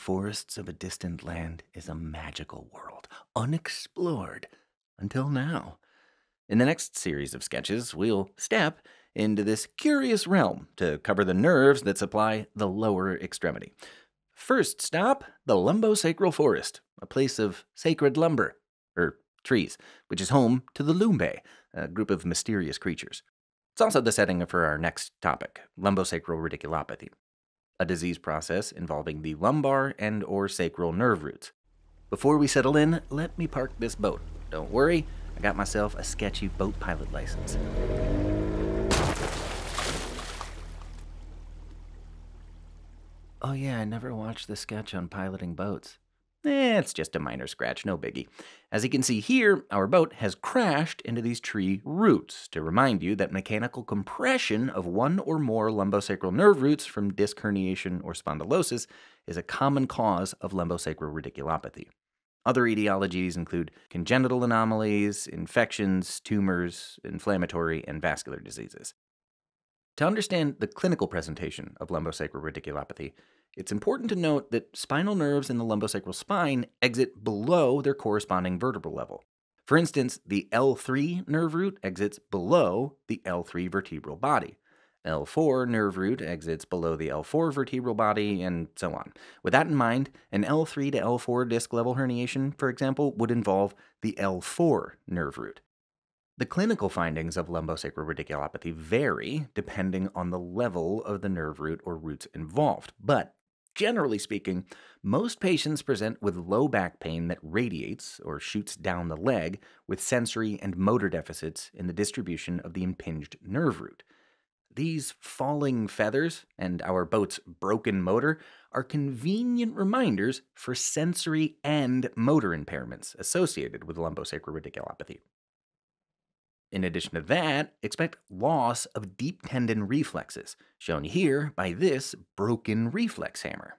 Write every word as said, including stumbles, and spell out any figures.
forests of a distant land is a magical world, unexplored until now. In the next series of sketches, we'll step into this curious realm to cover the nerves that supply the lower extremity. First stop, the Lumbosacral Forest, a place of sacred lumber, or trees, which is home to the Lumbe, a group of mysterious creatures. It's also the setting for our next topic, Lumbosacral Radiculopathy, a disease process involving the lumbar and or sacral nerve roots. Before we settle in, let me park this boat. Don't worry, I got myself a sketchy boat pilot license. Oh yeah, I never watched the sketch on piloting boats. Eh, it's just a minor scratch, no biggie. As you can see here, our boat has crashed into these tree roots to remind you that mechanical compression of one or more lumbosacral nerve roots from disc herniation or spondylosis is a common cause of lumbosacral radiculopathy. Other etiologies include congenital anomalies, infections, tumors, inflammatory and vascular diseases. To understand the clinical presentation of lumbosacral radiculopathy, it's important to note that spinal nerves in the lumbosacral spine exit below their corresponding vertebral level. For instance, the L three nerve root exits below the L three vertebral body. L four nerve root exits below the L four vertebral body, and so on. With that in mind, an L three to L four disc level herniation, for example, would involve the L four nerve root. The clinical findings of lumbosacral radiculopathy vary depending on the level of the nerve root or roots involved, but generally speaking, most patients present with low back pain that radiates or shoots down the leg with sensory and motor deficits in the distribution of the impinged nerve root. These falling feathers and our boat's broken motor are convenient reminders for sensory and motor impairments associated with lumbosacral radiculopathy. In addition to that, expect loss of deep tendon reflexes, shown here by this broken reflex hammer.